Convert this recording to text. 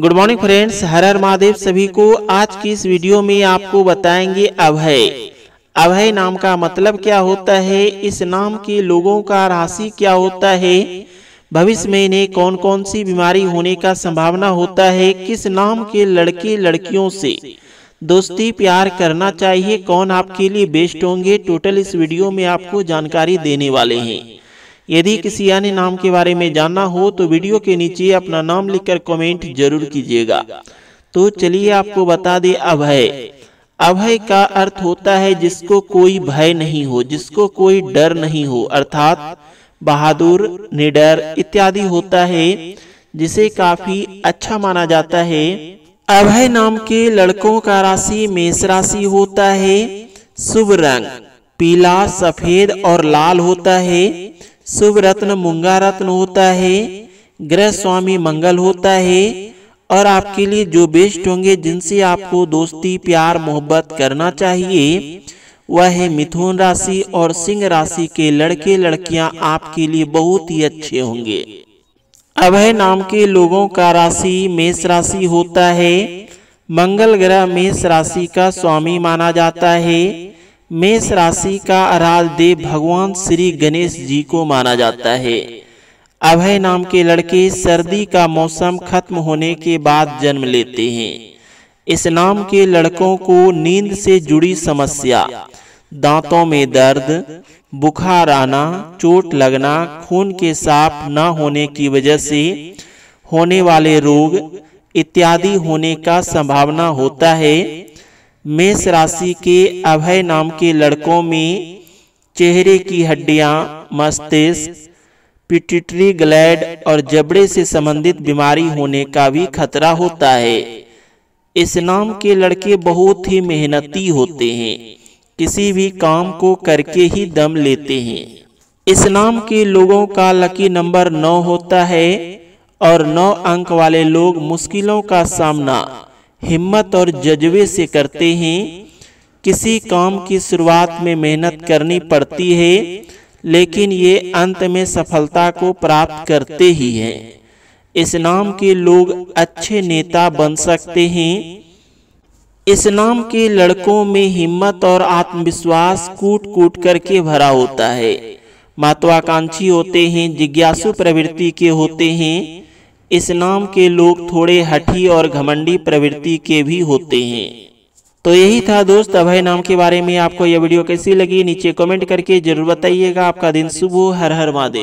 Good morning friends, हर हर महादेव सभी को। आज की इस वीडियो में आपको बताएंगे अभय। अभय नाम का मतलब क्या होता है, इस नाम के लोगों का राशि क्या होता है, भविष्य में इन्हें कौन कौन सी बीमारी होने का संभावना होता है, किस नाम के लड़के लड़कियों से दोस्ती प्यार करना चाहिए, कौन आपके लिए बेस्ट होंगे, टोटल इस वीडियो में आपको जानकारी देने वाले हैं। यदि किसी अन्य नाम के बारे में जानना हो तो वीडियो के नीचे अपना नाम लिखकर कमेंट जरूर कीजिएगा। तो चलिए आपको बता दें अभय। अभय का अर्थ होता है जिसको कोई भय नहीं हो, जिसको कोई डर नहीं हो, अर्थात बहादुर, निडर इत्यादि होता है, जिसे काफी अच्छा माना जाता है। अभय नाम के लड़कों का राशि मेष राशि होता है। शुभ रंग पीला, सफेद और लाल होता है। शुभ रत्न मूंगा रत्न होता है। ग्रह स्वामी मंगल होता है। और आपके लिए जो बेस्ट होंगे, जिनसे आपको दोस्ती प्यार मोहब्बत करना चाहिए, वह है मिथुन राशि और सिंह राशि के लड़के लड़कियां आपके लिए बहुत ही अच्छे होंगे। अभय नाम के लोगों का राशि मेष राशि होता है। मंगल ग्रह मेष राशि का स्वामी माना जाता है। मेष राशि का आराध्य देव भगवान श्री गणेश जी को माना जाता है। अभय नाम के लड़के सर्दी का मौसम खत्म होने के बाद जन्म लेते हैं। इस नाम के लड़कों को नींद से जुड़ी समस्या, दांतों में दर्द, बुखार आना, चोट लगना, खून के साफ ना होने की वजह से होने वाले रोग इत्यादि होने का संभावना होता है। मेष राशि के अभय नाम के लड़कों में चेहरे की हड्डियां, मस्तिष्क, पिट्यूटरी ग्लैंड और जबड़े से संबंधित बीमारी होने का भी खतरा होता है। इस नाम के लड़के बहुत ही मेहनती होते हैं, किसी भी काम को करके ही दम लेते हैं। इस नाम के लोगों का लकी नंबर 9 होता है और 9 अंक वाले लोग मुश्किलों का सामना हिम्मत और जज्बे से करते हैं। किसी काम की शुरुआत में मेहनत करनी पड़ती है, लेकिन ये अंत में सफलता को प्राप्त करते ही हैं। इस नाम के लोग अच्छे नेता बन सकते हैं। इस नाम के लड़कों में हिम्मत और आत्मविश्वास कूट कूट करके भरा होता है। महत्वाकांक्षी होते हैं, जिज्ञासु प्रवृत्ति के होते हैं। इस नाम के लोग थोड़े हठी और घमंडी प्रवृत्ति के भी होते हैं। तो यही था दोस्त अभय नाम के बारे में। आपको यह वीडियो कैसी लगी नीचे कमेंट करके जरूर बताइएगा। आपका दिन शुभ हो। हर हर महादेव।